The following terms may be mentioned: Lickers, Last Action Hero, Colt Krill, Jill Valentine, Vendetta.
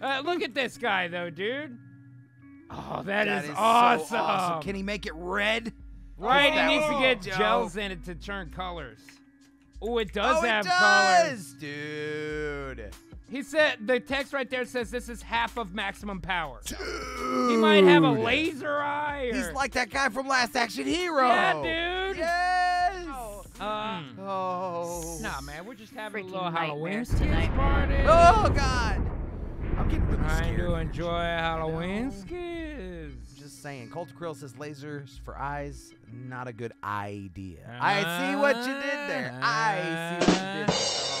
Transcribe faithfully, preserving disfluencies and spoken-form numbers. Uh, look at this guy, though, dude. Oh, that, that is, is awesome. So awesome. Can he make it red? Right, oh, he needs to get Joe. gels in it to turn colors. Oh, it does oh, have it does. colors. Dude. He said, the text right there says this is half of maximum power. Dude. He might have a laser eye. Or... he's like that guy from Last Action Hero. Yeah, dude. Yes. Oh. Uh, oh. Nah, man, we're just having Freaking a little Halloween tonight. Party. Oh, God. I'm getting really scared. Trying to enjoy Halloween skis. Just saying. Colt Krill says lasers for eyes, not a good idea. Uh, I see what you did there. I see what you did there.